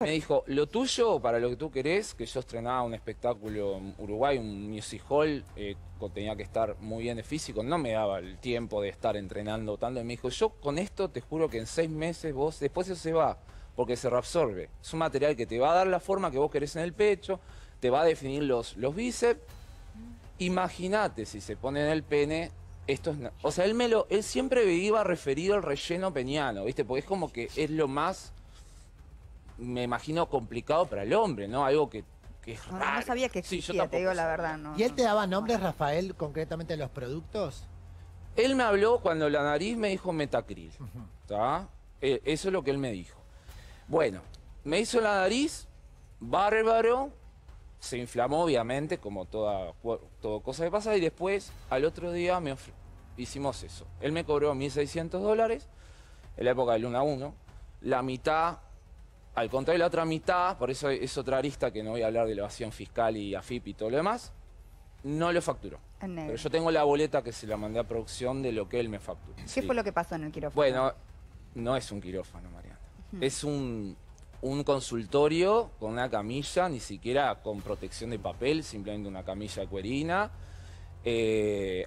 Me dijo, lo tuyo, para lo que tú querés, que yo estrenaba un espectáculo en Uruguay, un music hall, tenía que estar muy bien de físico, no me daba el tiempo de estar entrenando tanto, y me dijo, yo con esto te juro que en 6 meses vos, después eso se va, porque se reabsorbe. Es un material que te va a dar la forma que vos querés en el pecho, te va a definir los bíceps. Imagínate si se pone en el pene, esto es... O sea, él siempre iba referido al relleno peniano, ¿viste? Porque es como que es lo más... me imagino complicado para el hombre, ¿no? Algo que es raro. No sabía que existía, sí, yo te digo la verdad. No, ¿y él te daba nombres, Rafael, concretamente de los productos? Él me habló cuando la nariz me dijo Metacril, ¿está? Eso es lo que él me dijo. Bueno, me hizo la nariz, bárbaro, se inflamó obviamente, como toda cosa que pasa, y después, al otro día, hicimos eso. Él me cobró $1.600, en la época del 1-1, la mitad... Al contrario, la otra mitad, por eso es otra arista que no voy a hablar de evasión fiscal y AFIP y todo lo demás, no lo facturó. Pero yo tengo la boleta que se la mandé a producción de lo que él me facturó. ¿Qué fue lo que pasó en el quirófano? Bueno, no es un quirófano, Mariana. Es un consultorio con una camilla, ni siquiera con protección de papel, simplemente una camilla de cuerina,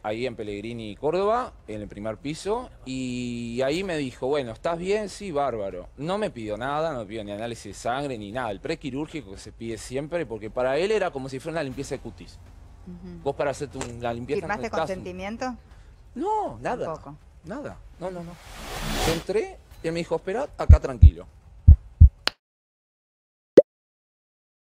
ahí en Pellegrini, Córdoba, en el primer piso, y ahí me dijo, bueno, ¿estás bien? Sí, bárbaro. No me pidió nada, no me pidió ni análisis de sangre, ni nada, el prequirúrgico que se pide siempre, porque para él era como si fuera una limpieza de cutis. Vos para hacerte la limpieza... ¿Firmaste consentimiento? No, nada. Tampoco. Nada, no. Yo entré y él me dijo, esperá acá tranquilo.